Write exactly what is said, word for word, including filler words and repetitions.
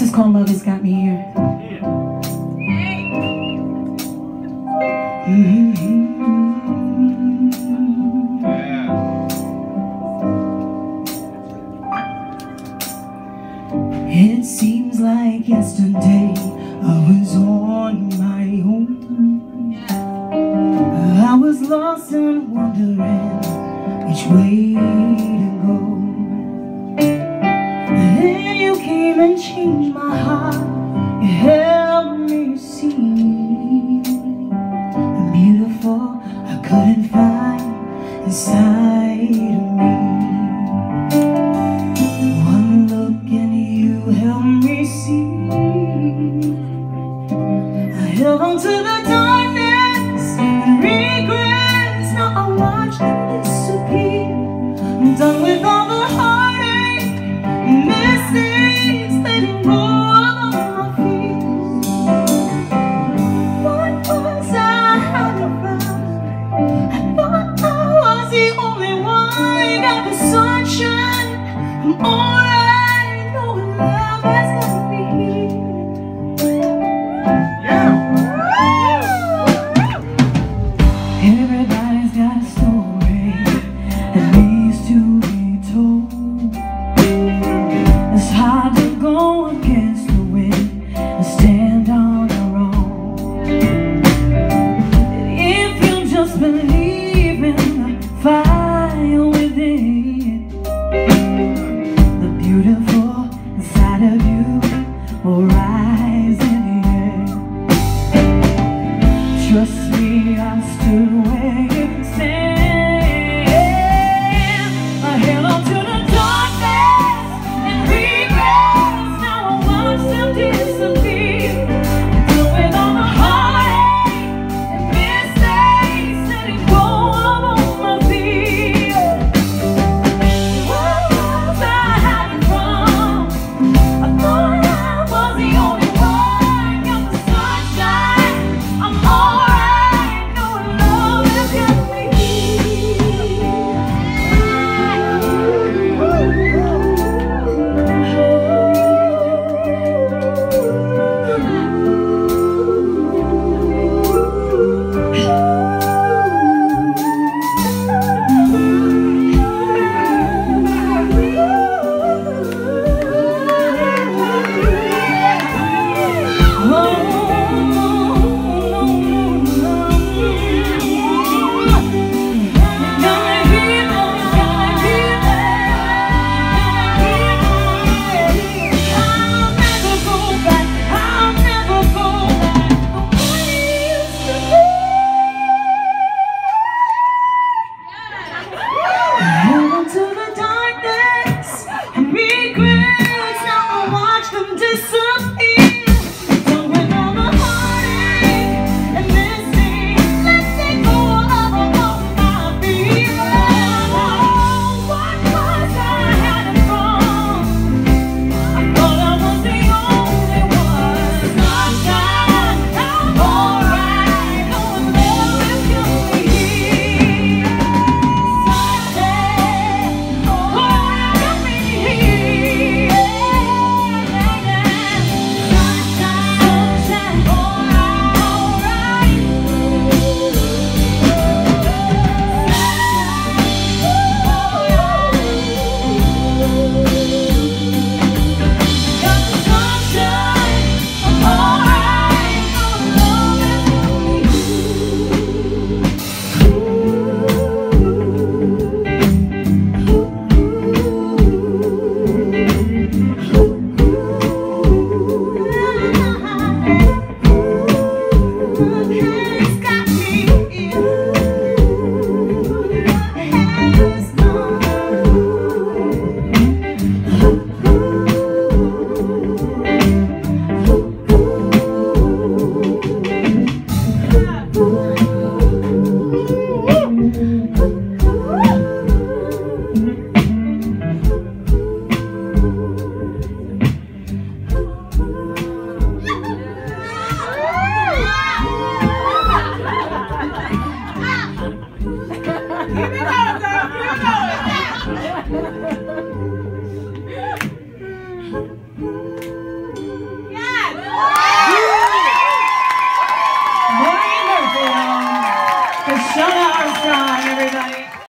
This is called Love Has Got Me Here. Mm-hmm. Yeah. It seems like yesterday I was on my own. I was lost and wondering which way to go. Came and changed my heart, you helped me see the beautiful I couldn't find inside of me. One look and you helped me see. I held on to the darkness and regrets. Now I watch them disappear. I'm done with all the heartache and missing. Trust me, I stood where you stand. I held on to the darkness and regrets. Now I watch them disappear. Deal with all my heartache and mistakes, letting go of all my fears. What was I hiding from? I thought I was the only one. Got the sunshine. I'm all. Thank you. Stella Armstrong, everybody.